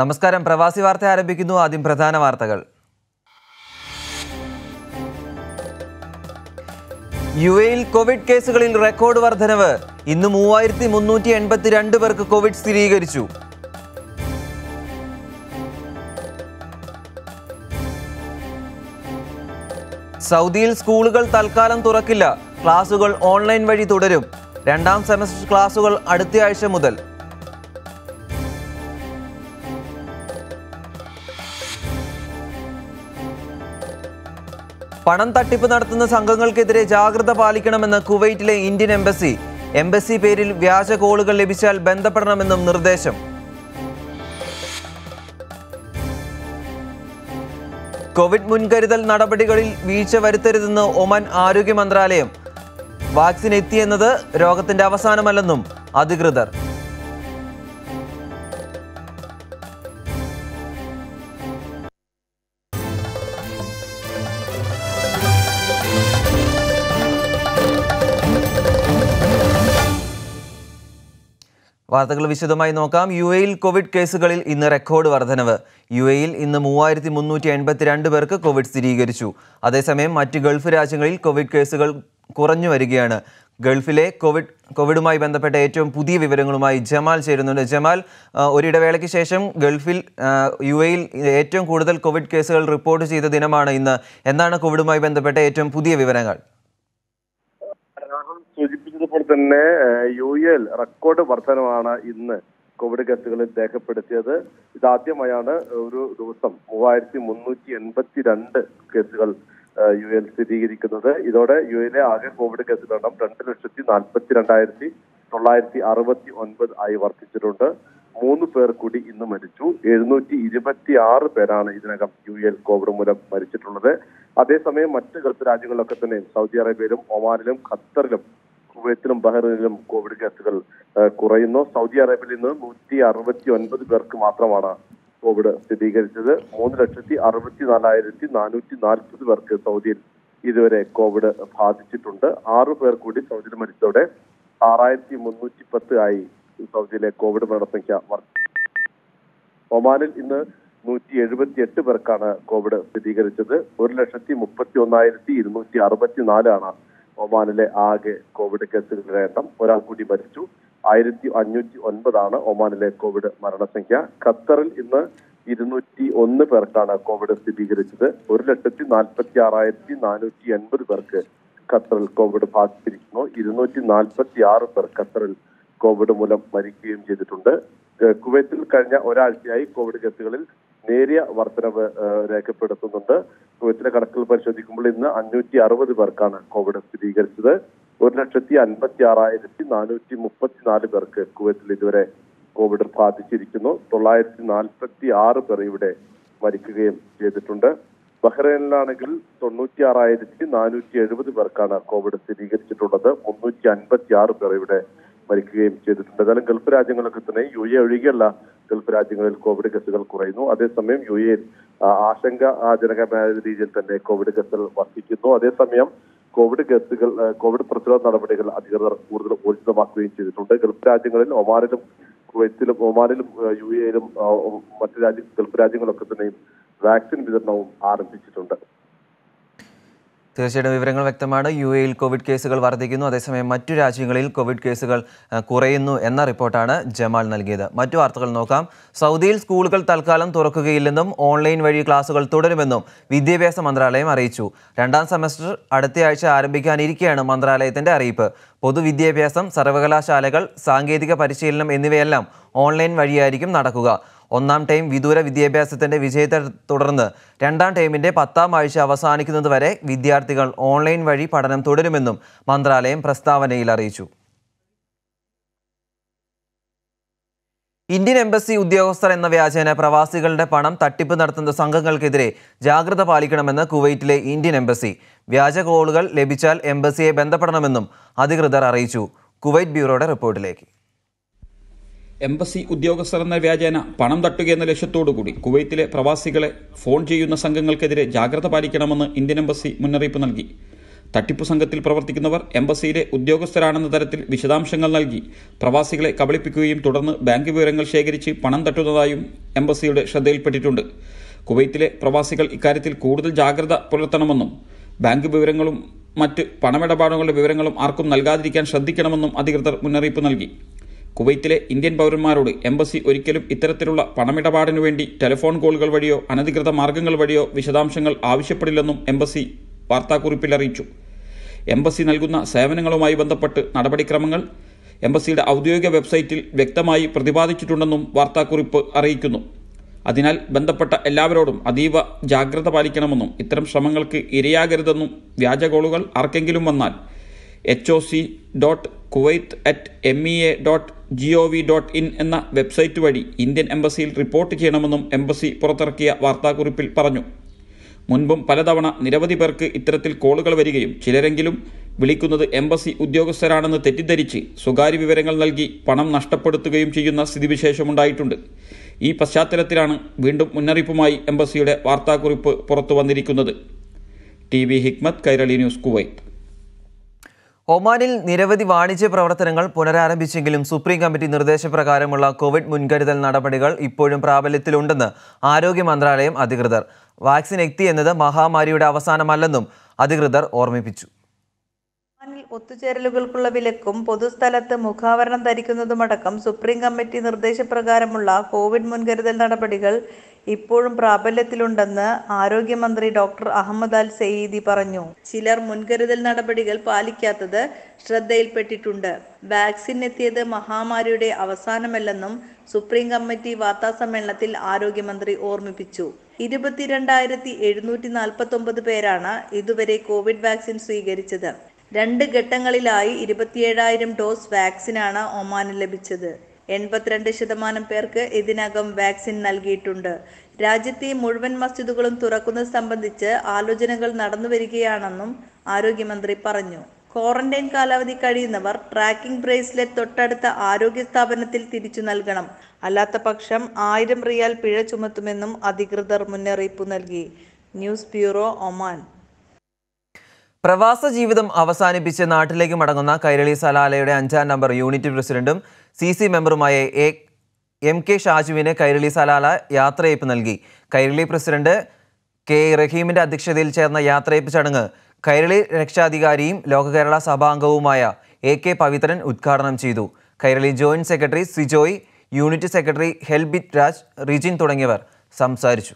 നമസ്കാരം പ്രവാസി വാർത്ത ആരംഭിക്കുന്നു ആദ്യം പ്രധാന വാർത്തകൾ യുഎഇയിൽ കോവിഡ് കേസുകളിൽ റെക്കോർഡ് വർധനവ് ഇന്ന് 3382 പേർക്ക് കോവിഡ് സ്ഥിരീകരിച്ചു സൗദിയിൽ സ്കൂളുകൾ തൽക്കാലം തുറക്കില്ല ക്ലാസുകൾ ഓൺലൈൻ വഴി തുടരും രണ്ടാം സെമസ്റ്റർ ക്ലാസുകൾ അടുത്ത ആഴ്ച മുതൽ പണം തട്ടിപ്പ് നടത്തുന്ന സംഘങ്ങൾക്കെതിരെ ജാഗ്രത പാലിക്കണമെന്ന് കുവൈറ്റിലെ ഇന്ത്യൻ എംബസി എംബസി പേരിൽ വ്യാജ കോളുകൾ ലഭിച്ചാൽ ബന്ധപ്പെടണമെന്നും നിർദ്ദേശം കോവിഡ് മുൻകരുതൽ നടപടികളിൽ വീഴ്ച വരുത്തരുതെന്ന് ഒമാൻ ആരോഗ്യ മന്ത്രാലയം വാക്സിൻ എത്തിയെന്നത് രോഗത്തിന്റെ അവസാനമല്ലെന്നും അധികൃതർ വാർത്തകൾ വിശദമായി നോക്കാം യുഎഇയിൽ കോവിഡ് കേസുകളിൽ ഇന്ന് റെക്കോർഡ് വർധനവ് യുഎഇയിൽ ഇന്ന് 3382 പേർക്ക് കോവിഡ് സ്ഥിരീകരിച്ചു അതേസമയം മറ്റ് ഗൾഫ് രാജ്യങ്ങളിൽ കോവിഡ് കേസുകൾ കുറഞ്ഞു വരികയാണ് ഗൾഫിലെ കോവിഡുമായി ബന്ധപ്പെട്ട ഏറ്റവും പുതിയ വിവരങ്ങളുമായി ജമാൽ ചേരുന്നുണ്ട് ജമാൽ ഒരിടവേളയ്ക്ക് ശേഷം ഗൾഫിൽ യുഎഇയിൽ ഏറ്റവും കൂടുതൽ കോവിഡ് കേസുകൾ റിപ്പോർട്ട് ചെയ്ത ദിനമാണ് ഇന്ന് എന്താണ് കോവിഡുമായി ബന്ധപ്പെട്ട ഏറ്റവും പുതിയ വിവരങ്ങൾ സൂചിപ്പിച്ചതുപോലെ തന്നെ യുഎഇയിൽ റെക്കോർഡ് വർധനമാണ് ഇന്ന് കോവിഡ് കേസുകളിൽ രേഖപ്പെടുത്തിയത് ഇതാദ്യമായാണ് ഒരു ദിവസം 3382 കേസുകൾ യുഎഇയിൽ സ്ഥിരീകരിക്കുന്നത് ഇതോടെ യുഎഇയിലെ ആകെ കോവിഡ് കേസുകളുടെ എണ്ണം 2,42,969 ആയി വർദ്ധിച്ചിട്ടുണ്ട് 3 പേർ കൂടി ഇന്ന് മരിച്ചു 726 പേരാണ് ഇതിനകം യുഎഇയിൽ കോവിഡ് മൂലം മരിച്ചിട്ടുള്ളത് അതേസമയം മറ്റ് ഗൾഫ് രാജ്യങ്ങളിലൊക്കെ തന്നെ സൗദി അറേബ്യയിലും ഒമാനിലും ഖത്തറിലും കുവൈത്തിലും ബഹ്റൈനിലും കോവിഡ് കേസുകൾ കുറയുന്നു സൗദി അറേബ്യയിൽ നിന്ന് 169 പേർക്ക് മാത്രമാണ് കോവിഡ് സ്ഥിരീകരിച്ചത് 3,64,440 പേർക്ക് സൗദിയിൽ ഇതുവരെ കോവിഡ് ബാധിച്ചിട്ടുണ്ട് 6 പേർ കൂടി സൗദിയിൽ മരിച്ചതോടെ 6,310 ആയി സൗദിയിലെ കോവിഡ് മരണസംഖ്യ വർദ്ധിച്ചു ഒമാനിൽ ഇന്ന് 178 പേർക്കാണ് കോവിഡ് സ്ഥിരീകരിച്ചത് 1,31,264 ഒമാനിലെ ആകെ കോവിഡ് കേസുകളുടെ എണ്ണം ഒരാൾ കൂടി മരിച്ചു 1,509 ഒമാനിലെ കോവിഡ് മരണസംഖ്യ ഖത്തറിൽ ഇന്ന് 201 പേർക്കാണ് കോവിഡ് സ്ഥിരീകരിച്ചത് 1,46,480 പേർക്ക് ഖത്തറിൽ കോവിഡ് ബാധിച്ചിരിക്കുന്നു 246 പേർ ഖത്തറിൽ കോവിഡ് മൂലം മരിക്കുകയും ചെയ്തിട്ടുണ്ട് കുവൈത്തിൽ കഴിഞ്ഞ ഒരാഴ്ചയായി കോവിഡ് കേസുകളിൽ നേരിയ വർധനവ് രേഖപ്പെടുത്തുന്നുണ്ട് കുവൈത്തിലെ കണക്കുകൾ പരിശോധിക്കുമ്പോൾ ഇന്ന് 560 പേർക്കാണ് കോവിഡ് സ്ഥിരീകരിച്ചത് 1,56,434 പേർക്ക് കുവൈത്തിൽ ഇതുവരെ കോവിഡ് ബാധിച്ചിരിക്കുന്നു 946 പേർ ഇവിടെ മരിക്കുകയും ചെയ്തിട്ടുണ്ട് ബഹ്റൈനിലാണെങ്കിൽ 96,470 പേർക്കാണ് കോവിഡ് സ്ഥിരീകരിച്ചിട്ടുള്ളത് 356 പേർ ഇവിടെ മരിക്കുകയും ചെയ്തിട്ടുണ്ട് ഏതായാലും ഗൾഫ് രാജ്യങ്ങളൊക്കെ തന്നെ യുഎഇ ഒഴികെയുള്ള ഗൾഫ് രാജ്യങ്ങളിൽ കോവിഡ് കേസുകൾ കുറയുന്നു അതേസമയം യുഎഇയിൽ ആശങ്കാജനകമായ രീതിയിൽ തന്നെ കോവിഡ് കേസുകൾ വർദ്ധിക്കുന്നു അതേസമയം കോവിഡ് പ്രതിരോധ നടപടികൾ അധികൃതർ കൂടുതൽ ഊർജിതമാക്കുകയും ചെയ്തിട്ടുണ്ട് ഗൾഫ് രാജ്യങ്ങളിൽ ഒമാനിലും കുവൈത്തിലും യുഎഇയിലും മറ്റു ഗൾഫ് രാജ്യങ്ങളൊക്കെ തന്നെയും വാക്സിൻ വിതരണവും ആരംഭിച്ചിട്ടുണ്ട് തീർച്ചയായിട്ടും വിവരങ്ങൾ വ്യക്തമാണ് യുഎഇയിൽ കോവിഡ് കേസുകൾ വർദ്ധിക്കുന്നു അതേസമയം മറ്റു രാജ്യങ്ങളിൽ കോവിഡ് കേസുകൾ കുറയുന്നു എന്ന റിപ്പോർട്ടാണ് ജമാൽ നൽകിയത് മറ്റു വാർത്തകൾ നോക്കാം സൗദിയിൽ സ്കൂളുകൾ തൽക്കാലം തുറക്കുകയില്ലെന്നും ഓൺലൈൻ വഴി ക്ലാസുകൾ തുടരുമെന്നും വിദ്യാഭ്യാസ മന്ത്രാലയം അറിയിച്ചു രണ്ടാം സെമസ്റ്റർ അടുത്ത ആഴ്ച ആരംഭിക്കാനിരിക്കെയാണ് മന്ത്രാലയത്തിന്റെ അറിയിപ്പ് പൊതുവിദ്യാഭ്യാസം സർവകലാശാലകൾ സാങ്കേതിക പരിശീലനം എന്നിവയെല്ലാം ഓൺലൈൻ വഴിയായിരിക്കും നടക്കുക ഒന്നാം ടൈം വിദൂര വിദ്യാഭ്യാസത്തിൻ്റെ വിജയത്തെ തുടർന്ന് രണ്ടാം ടൈമിൻ്റെ 10ാം ആഴ്ച അവസാനിക്കുന്നതുവരെ വിദ്യാർത്ഥികൾ ഓൺലൈൻ വഴി പഠനം തുടരുമെന്നും മന്ത്രാലയം പ്രസ്താവനയിൽ അറിയിച്ചു ഇന്ത്യൻ എംബസി ഉദ്യോഗസ്ഥർ എന്ന വ്യാജേന പ്രവാസികളുടെ പണം തട്ടിപ്പ് നടത്തുന്ന സംഘങ്ങൾക്കെതിരെ ജാഗ്രത പാലിക്കണമെന്ന് കുവൈറ്റിലെ ഇന്ത്യൻ എംബസി വ്യാജ കോളുകൾ ലഭിച്ചാൽ എംബസിയെ ബന്ധപ്പെടണമെന്നും അധികൃതർ അറിയിച്ചു കുവൈറ്റ് ബ്യൂറോയുടെ റിപ്പോർട്ടിലേക്ക് എംബസി ഉദ്യോഗസ്ഥർ എന്ന വ്യാജേന പണം തട്ടുകയെന്ന ലക്ഷ്യത്തോടുകൂടി കുവൈത്തിലെ പ്രവാസികളെ ഫോൺ ചെയ്യുന്ന സംഘങ്ങൾക്കെതിരെ ജാഗ്രത പാലിക്കണമെന്ന് ഇന്ത്യൻ എംബസി മുന്നറിയിപ്പ് നൽകി തട്ടിപ്പു സംഘത്തിൽ പ്രവർത്തിക്കുന്നവർ എംബസിയിലെ ഉദ്യോഗസ്ഥരാണെന്ന തരത്തിൽ വിശദാംശങ്ങൾ നൽകി പ്രവാസികളെ കബളിപ്പിക്കുകയും തുടർന്ന് ബാങ്ക് വിവരങ്ങൾ ശേഖരിച്ച് പണം തട്ടുന്നതായും എംബസിയുടെ ശ്രദ്ധയിൽപ്പെട്ടിട്ടുണ്ട്. കുവൈത്തിലെ പ്രവാസികൾ ഇക്കാര്യത്തിൽ കൂടുതൽ ജാഗ്രത പുലർത്തണമെന്നും ബാങ്ക് വിവരങ്ങളും മറ്റ് പണമിടപാടുകളുടെ വിവരങ്ങളും ആർക്കും നൽകാതിരിക്കാൻ ശ്രദ്ധിക്കണമെന്നും അധികൃതർ മുന്നറിയിപ്പ് നൽകി. കുവൈത്തിലെ ഇന്ത്യൻ പൗരന്മാരോട് എംബസി ഒരിക്കലും ഇത്തരത്തിലുള്ള പണമിടപാടിനു വേണ്ടി ടെലിഫോൺ കോളുകൾ വഴിയോ അനധികൃത മാർഗങ്ങൾ വഴിയോ വിശദാംശങ്ങൾ ആവശ്യപ്പെടില്ലെന്നും എംബസി വാർത്താക്കുറിപ്പിൽ അറിയിച്ചു. എംബസി നൽകുന്ന സേവനങ്ങളുമായി ബന്ധപ്പെട്ട് നടപടിക്രമങ്ങൾ എംബസിയുടെ ഔദ്യോഗിക വെബ്സൈറ്റിൽ വ്യക്തമായി പ്രതിപാദിച്ചിട്ടുണ്ടെന്നും വാർത്താക്കുറിപ്പ് അറിയിക്കുന്നു. അതിനാൽ ബന്ധപ്പെട്ട എല്ലാവരോടും അതീവ ജാഗ്രത പാലിക്കണമെന്നും ഇത്തരം ശ്രമങ്ങൾക്ക് ഇരയാകരുതെന്നും വ്യാജ കോളുകൾ ആർക്കെങ്കിലും വന്നാൽ HOC.kuwait@mea.gov.in എന്ന വെബ്സൈറ്റ് വഴി ഇന്ത്യൻ എംബസിയിൽ റിപ്പോർട്ട് ചെയ്യണമെന്നും എംബസി പുറത്തിറക്കിയ വാർത്താക്കുറിപ്പിൽ പറഞ്ഞു. മുൻപും പലതവണ നിരവധി പേർക്ക് ഇത്തരത്തിൽ കോളുകൾ വരികയും ചിലരെങ്കിലും വിളിക്കുന്നത് എംബസി ഉദ്യോഗസ്ഥരാണെന്ന് തെറ്റിദ്ധരിച്ച് സ്വകാര്യ വിവരങ്ങൾ നൽകി പണം നഷ്ടപ്പെടുത്തുകയും ചെയ്യുന്ന സ്ഥിതിവിശേഷമുണ്ടായിട്ടുണ്ട്. ഈ പശ്ചാത്തലത്തിലാണ് വീണ്ടും മുന്നറിയിപ്പുമായി എംബസിയുടെ വാർത്താക്കുറിപ്പ് പുറത്തു വന്നിരിക്കുന്നത്. TV Hikmath, Kairali news, Kuwait. ഒമാനിൽ നിരവധി വാണിജ്യ പ്രവർത്തനങ്ങൾ പുനരാരംഭിച്ചെങ്കിലും സുപ്രീം കമ്മിറ്റി നിർദ്ദേശപ്രകാരമുള്ള കോവിഡ് മുൻകരുതൽ നടപടികൾ ഇപ്പോഴും പ്രാബല്യത്തിലുണ്ടെന്ന് ആരോഗ്യ മന്ത്രാലയം അധികൃതർ. വാക്സിൻ എത്തി എന്നത് മഹാമാരിയുടെ അവസാനമല്ലെന്നും അധികൃതർ ഓർമ്മിപ്പിച്ചു. ഒമാനിൽ ഒത്തുചേരലുകൾക്കുള്ള വിലക്കും പൊതുസ്ഥലത്ത് മുഖാവരണം ധരിക്കുന്നതുമടക്കം സുപ്രീം കമ്മിറ്റി നിർദ്ദേശപ്രകാരമുള്ള കോവിഡ് മുൻകരുതൽ നടപടികൾ ഇപ്പോഴും പ്രാബല്യത്തിലുണ്ടെന്ന് ആരോഗ്യമന്ത്രി ഡോക്ടർ അഹമ്മദ് അൽ സയീദി പറഞ്ഞു. ചിലർ മുൻകരുതൽ നടപടികൾ പാലിക്കാത്തത് ശ്രദ്ധയിൽപ്പെട്ടിട്ടുണ്ട്. വാക്സിൻ എത്തിയത് മഹാമാരിയുടെ അവസാനമല്ലെന്നും സുപ്രീം കമ്മിറ്റി വാർത്താസമ്മേളനത്തിൽ ആരോഗ്യമന്ത്രി ഓർമ്മിപ്പിച്ചു. 22,749 പേരാണ് ഇതുവരെ കോവിഡ് വാക്സിൻ സ്വീകരിച്ചത്. 2 ഘട്ടങ്ങളിലായി 27,000 ഡോസ് വാക്സിനാണ് ഒമാന് ലഭിച്ചത്. 82% പേർക്ക് ഇതിനകം വാക്സിൻ നൽകിയിട്ടുണ്ട്. രാജ്യത്തെ മുഴുവൻ മസ്ജിദുകളും തുറക്കുന്നത് സംബന്ധിച്ച് ആലോചനകൾ നടന്നുവരികയാണെന്നും ആരോഗ്യമന്ത്രി പറഞ്ഞു. ക്വാറന്റൈൻ കാലാവധി കഴിയുന്നവർ ട്രാക്കിംഗ് ബ്രേസ്ലെറ്റ് തൊട്ടടുത്ത ആരോഗ്യ സ്ഥാപനത്തിൽ തിരിച്ചു നൽകണം. അല്ലാത്ത പക്ഷം £1,000 പിഴ ചുമത്തുമെന്നും അധികൃതർ മുന്നറിയിപ്പ് നൽകി. News bureau, Oman. പ്രവാസ ജീവിതം അവസാനിപ്പിച്ച് നാട്ടിലേക്ക് മടങ്ങുന്ന കൈരളി സലാലയുടെ 5-ാം നമ്പർ യൂണിറ്റ് പ്രസിഡന്റും CC മെമ്പറുമായ MK ഷാജുവിന് കൈരളി സലാല യാത്രയയപ്പ് നൽകി. കൈരളി പ്രസിഡന്റ് K റഹീമിന്റെ അധ്യക്ഷതയിൽ ചേർന്ന യാത്രയയപ്പ് ചടങ്ങ് കൈരളി രക്ഷാധികാരിയും ലോകകേരള സഭാംഗവുമായ AK പവിത്രൻ ഉദ്ഘാടനം ചെയ്തു. Kairali joint secretary Sijoy, unit secretary Helbit Raj, Rijin തുടങ്ങിയവർ സംസാരിച്ചു.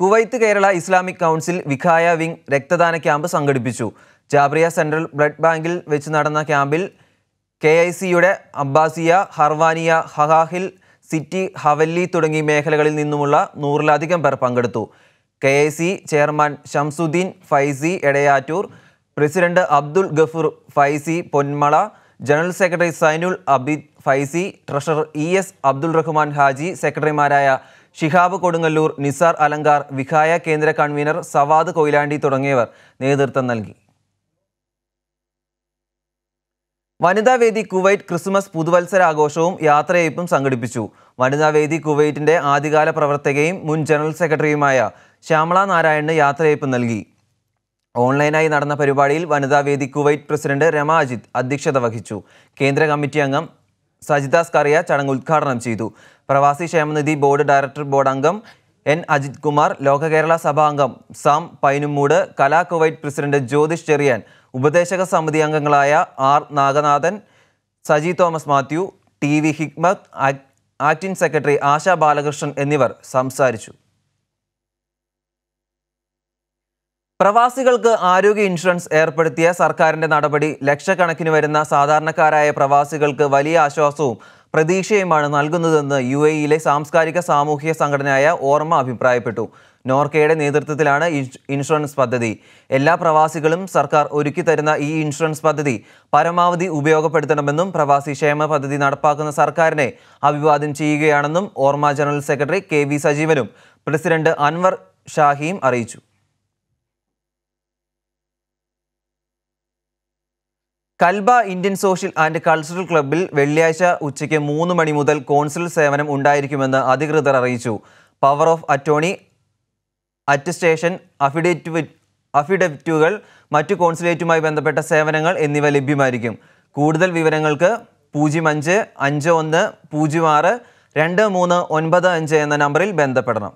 Kuwait Kerala Islamic council Vikhaya wing രക്തദാന ക്യാമ്പ് സംഘടിപ്പിച്ചു. ജാബ്രിയ സെൻട്രൽ ബ്ലഡ് ബാങ്കിൽ വെച്ച് നടന്ന ക്യാമ്പിൽ KICയുടെ അബ്ബാസിയ, ഹർവാനിയ, ഹഹാഹിൽ, സിറ്റി, ഹവല്ലി തുടങ്ങി മേഖലകളിൽ നിന്നുമുള്ള 100-ലധികം പേർ പങ്കെടുത്തു. KIC chairman Shamsuddin Faizy Edayattoor, president Abdul Gafoor Faizy Ponmala, general secretary Zainul Abid Faizy, treasurer ES Abdul Rahman Haji, സെക്രട്ടറിമാരായ ഷിഹാബ് കൊടുങ്ങല്ലൂർ, നിസാർ അലങ്കാർ, വിഖായ കേന്ദ്ര കൺവീനർ സവാദ് കൊയിലാണ്ടി തുടങ്ങിയവർ നേതൃത്വം നൽകി. വനിതാവേദി കുവൈറ്റ് ക്രിസ്മസ് പുതുവത്സരാഘോഷവും യാത്രയയപ്പും സംഘടിപ്പിച്ചു. വനിതാവേദി കുവൈറ്റിന്റെ ആദ്യകാല പ്രവർത്തകയും മുൻ ജനറൽ സെക്രട്ടറിയുമായ ശ്യാമള നാരായണന് യാത്രയയപ്പ് നൽകി. ഓൺലൈനായി നടന്ന പരിപാടിയിൽ വനിതാവേദി കുവൈറ്റ് പ്രസിഡന്റ് രമ അജിത് അധ്യക്ഷത വഹിച്ചു. കേന്ദ്ര കമ്മിറ്റി അംഗം സജിദാസ് കറിയ ചടങ്ങ് ഉദ്ഘാടനം ചെയ്തു. പ്രവാസി ക്ഷേമനിധി ബോർഡ് ഡയറക്ടർ ബോർഡ് അംഗം N അജിത് കുമാർ, ലോകകേരള സഭാംഗം സാം പൈനുമൂട്, കലാ കുവൈറ്റ് പ്രസിഡന്റ് ജ്യോതിഷ് ചെറിയാൻ, ഉപദേശക സമിതി അംഗങ്ങളായ R Naganathan, Saji Thomas Mathew, TV Hikmath, acting secretary Asha Balakrishnan എന്നിവർ സംസാരിച്ചു. പ്രവാസികൾക്ക് ആരോഗ്യ ഇൻഷുറൻസ് ഏർപ്പെടുത്തിയ സർക്കാരിന്റെ നടപടി ലക്ഷക്കണക്കിന് വരുന്ന സാധാരണക്കാരായ പ്രവാസികൾക്ക് വലിയ ആശ്വാസവും പ്രതീക്ഷയുമാണ് നൽകുന്നതെന്ന് UAEയിലെ സാംസ്കാരിക സാമൂഹിക സംഘടനയായ ഓർമ്മ അഭിപ്രായപ്പെട്ടു. നോർക്കയുടെ നേതൃത്വത്തിലാണ് ഇൻഷുറൻസ് പദ്ധതി. എല്ലാ പ്രവാസികളും സർക്കാർ ഒരുക്കി തരുന്ന ഈ ഇൻഷുറൻസ് പദ്ധതി പരമാവധി ഉപയോഗപ്പെടുത്തണമെന്നും പ്രവാസി ക്ഷേമ പദ്ധതി നടപ്പാക്കുന്ന സർക്കാരിനെ അഭിവാദ്യം ചെയ്യുകയാണെന്നും ഓർമ്മ ജനറൽ സെക്രട്ടറി KV സജീവനും പ്രസിഡന്റ് അൻവർ ഷാഹിയും അറിയിച്ചു. Kalba Indian social and cultural ക്ലബ്ബിൽ വെള്ളിയാഴ്ച ഉച്ചയ്ക്ക് 3 മണി മുതൽ കോൺസുൽ സേവനം ഉണ്ടായിരിക്കുമെന്ന് അധികൃതർ അറിയിച്ചു. പവർ ഓഫ് അറ്റോണി attestation, affidavituകൾ, മറ്റു കോൺസുലേറ്റുമായി ബന്ധപ്പെട്ട സേവനങ്ങൾ എന്നിവ ലഭ്യമായിരിക്കും. കൂടുതൽ വിവരങ്ങൾക്ക് 0551 06 239 95 എന്ന നമ്പറിൽ ബന്ധപ്പെടണം.